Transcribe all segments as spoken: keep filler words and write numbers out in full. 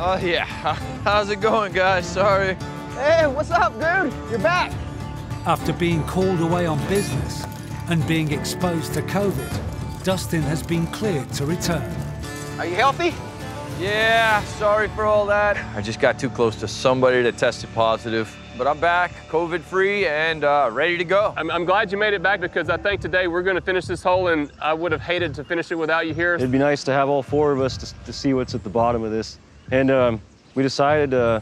Oh yeah, how's it going, guys? Sorry. Hey, what's up, dude? You're back. After being called away on business and being exposed to COVID, Dustin has been cleared to return. Are you healthy? Yeah, sorry for all that. I just got too close to somebody that tested positive. But I'm back, COVID-free, and uh, ready to go. I'm, I'm glad you made it back, because I think today we're going to finish this hole, and I would have hated to finish it without you here. It'd be nice to have all four of us to, to see what's at the bottom of this. And um, we decided, uh,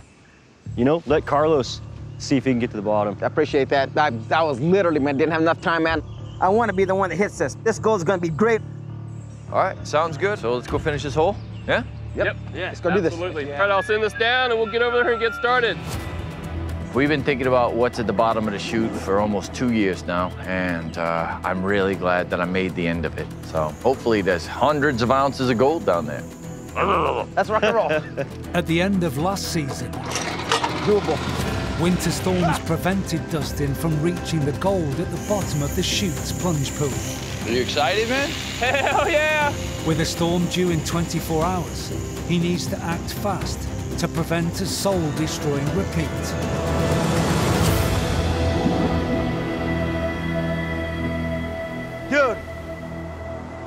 you know, let Carlos see if he can get to the bottom. I appreciate that. I, I was literally, man, didn't have enough time, man. I want to be the one that hits this. This goal is going to be great. All right, sounds good. So let's go finish this hole, yeah? Yep, yep. Yeah, let's go do this. Absolutely. Yeah. All right, I'll send this down, and we'll get over there and get started. We've been thinking about what's at the bottom of the chute for almost two years now, and uh, I'm really glad that I made the end of it. So hopefully there's hundreds of ounces of gold down there. That's rock and roll. At the end of last season, doable. Winter storms prevented Dustin from reaching the gold at the bottom of the chute's plunge pool. Are you excited, man? Hell yeah! With a storm due in twenty-four hours, he needs to act fast to prevent a soul-destroying repeat. Dude,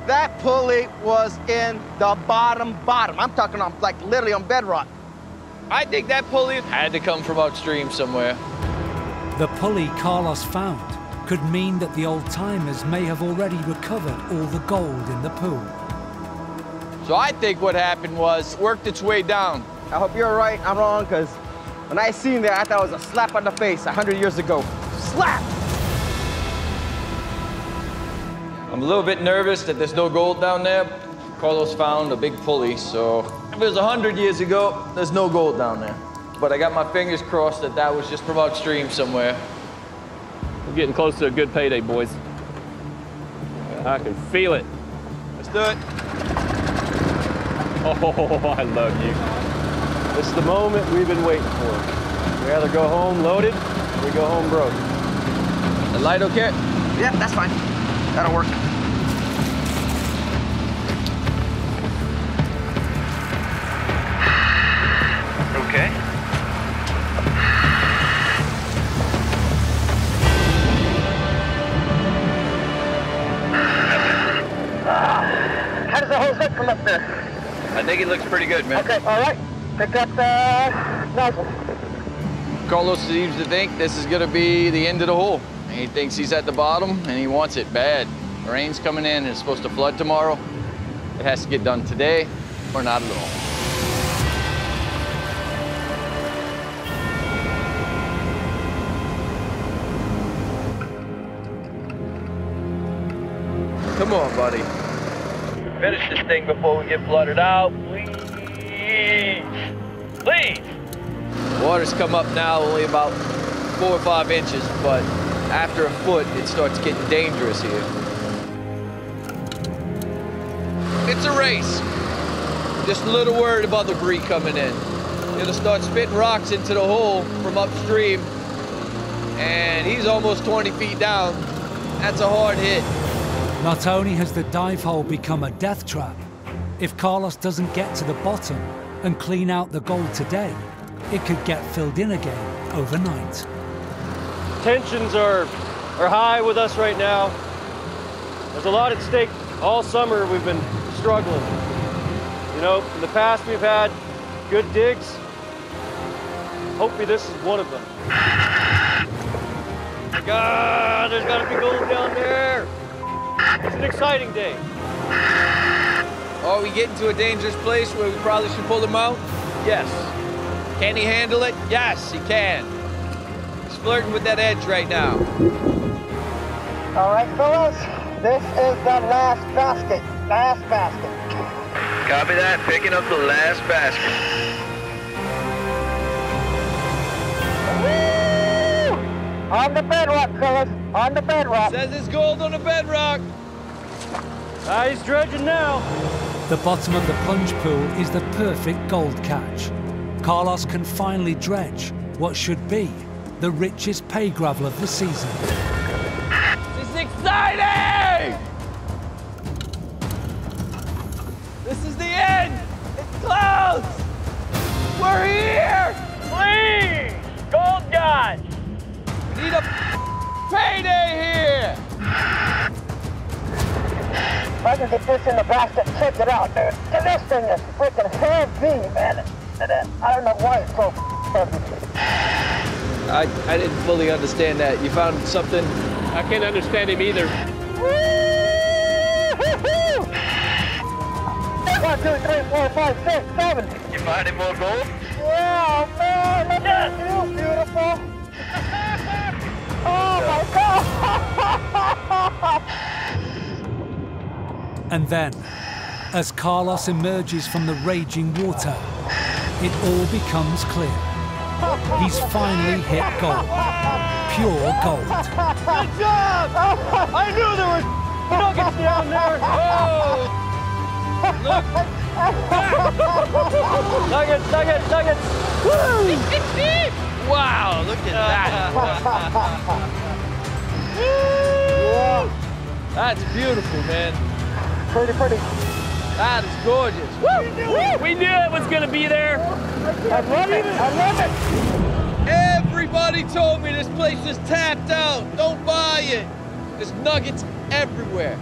that pulley was in the bottom bottom. I'm talking on, like, literally on bedrock. I think that pulley had to come from upstream somewhere. The pulley Carlos found could mean that the old-timers may have already recovered all the gold in the pool. So I think what happened was it worked its way down. I hope you're right, I'm wrong, because when I seen that, I thought it was a slap on the face a hundred years ago. Slap! I'm a little bit nervous that there's no gold down there. Carlos found a big pulley, so if it was a hundred years ago, there's no gold down there. But I got my fingers crossed that that was just from upstream somewhere. We're getting close to a good payday, boys. I can feel it. Let's do it. Oh, I love you. This is the moment we've been waiting for. We either go home loaded or we go home broke. The light okay? Yeah, that's fine. That'll work. Okay. Up there. I think it looks pretty good, man. Okay, all right. Pick up the nozzle. Carlos seems to think this is going to be the end of the hole. He thinks he's at the bottom, and he wants it bad. The rain's coming in, and it's supposed to flood tomorrow. It has to get done today, or not at all. Come on, buddy. Finish this thing before we get flooded out, please, please. Water's come up now only about four or five inches, but after a foot, it starts getting dangerous here. It's a race. Just a little worried about the debris coming in. It'll start spitting rocks into the hole from upstream, and he's almost twenty feet down. That's a hard hit. Not only has the dive hole become a death trap, if Carlos doesn't get to the bottom and clean out the gold today, it could get filled in again overnight. Tensions are, are high with us right now. There's a lot at stake. All summer we've been struggling. You know, in the past we've had good digs. Hopefully this is one of them. God, there's gotta be gold down there. It's an exciting day. Are we getting to a dangerous place where we probably should pull him out? Yes. Can he handle it? Yes, he can. He's flirting with that edge right now. All right, fellas, this is the last basket. Last basket. Copy that, picking up the last basket. Woo! On the bedrock, fellas, on the bedrock. Says it's gold on the bedrock. Ah, he's dredging now. The bottom of the plunge pool is the perfect gold catch. Carlos can finally dredge what should be the richest pay gravel of the season. This is exciting! This is the end! It's close! I can get this in the basket. Check it out, dude. And this thing is freaking heavy, man. And I don't know why it's so heavy. I, I didn't fully understand that. You found something? I can't understand him either. Woo-hoo-hoo! One, two, three, four, five, six, seven. You find any more gold? Yeah, man, look at you, beautiful. Oh, my God! And then, as Carlos emerges from the raging water, it all becomes clear. He's finally hit gold. Pure gold. Good job! I knew there were nuggets down there. Oh! Look! Nuggets, nuggets, nuggets! Woo! Wow, look at that. Woo! That's beautiful, man. Pretty, pretty. That is gorgeous. Woo! We knew it was going to be there. I love it. I love it. Everybody told me this place is tapped out. Don't buy it. There's nuggets everywhere.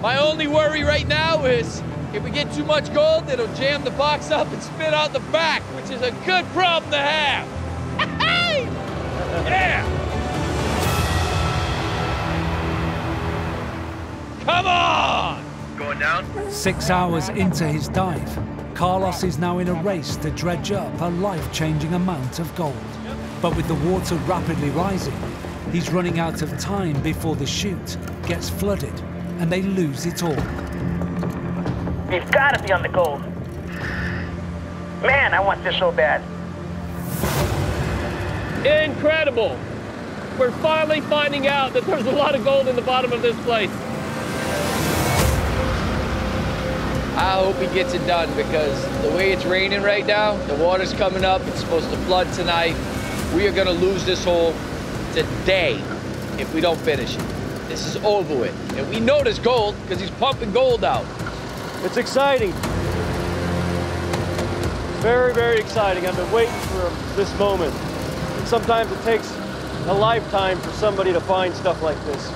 My only worry right now is if we get too much gold, it'll jam the box up and spit out the back, which is a good problem to have. Yeah! Come on! Going down? Six hours into his dive, Carlos is now in a race to dredge up a life-changing amount of gold. But with the water rapidly rising, he's running out of time before the chute gets flooded and they lose it all. You've got to be on the gold. Man, I want this so bad. Incredible. We're finally finding out that there's a lot of gold in the bottom of this place. I hope he gets it done because the way it's raining right now, the water's coming up, it's supposed to flood tonight. We are gonna lose this hole today if we don't finish it. This is over with. And we know there's gold because he's pumping gold out. It's exciting. Very, very exciting. I've been waiting for this moment. And sometimes it takes a lifetime for somebody to find stuff like this.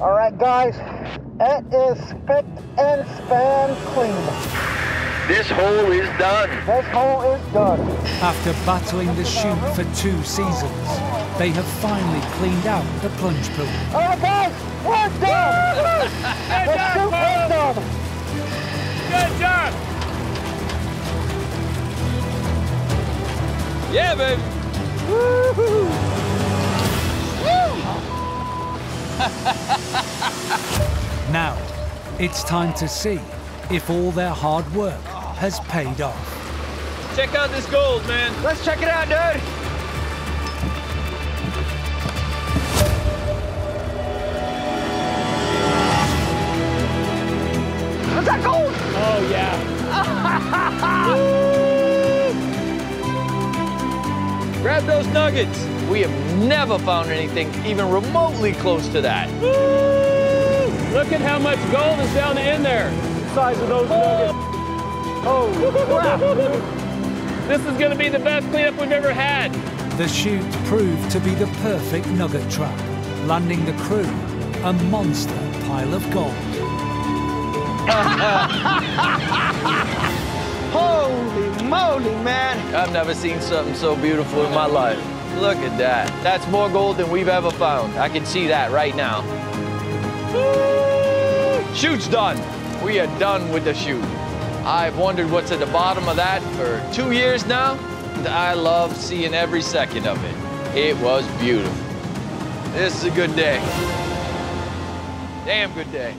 All right, guys, it is spick and span clean. This hole is done. This hole is done. After battling the chute for two seasons, they have finally cleaned out the plunge pool. All right, guys, we're done. The chute is done. Good job. Yeah, baby. Woo-hoo. Now, it's time to see if all their hard work has paid off. Check out this gold, man. Let's check it out, dude. Is that gold? Oh, yeah. Grab those nuggets. We have never found anything even remotely close to that. Woo! Look at how much gold is down in there. The size of those nuggets. Oh, crap. This is going to be the best cleanup we've ever had. The chute proved to be the perfect nugget trap, landing the crew a monster pile of gold. Holy moly, man. I've never seen something so beautiful in my life. Look at that. That's more gold than we've ever found. I can see that right now. Chute's done. We are done with the chute. I've wondered what's at the bottom of that for two years now. I love seeing every second of it. It was beautiful. This is a good day. Damn good day.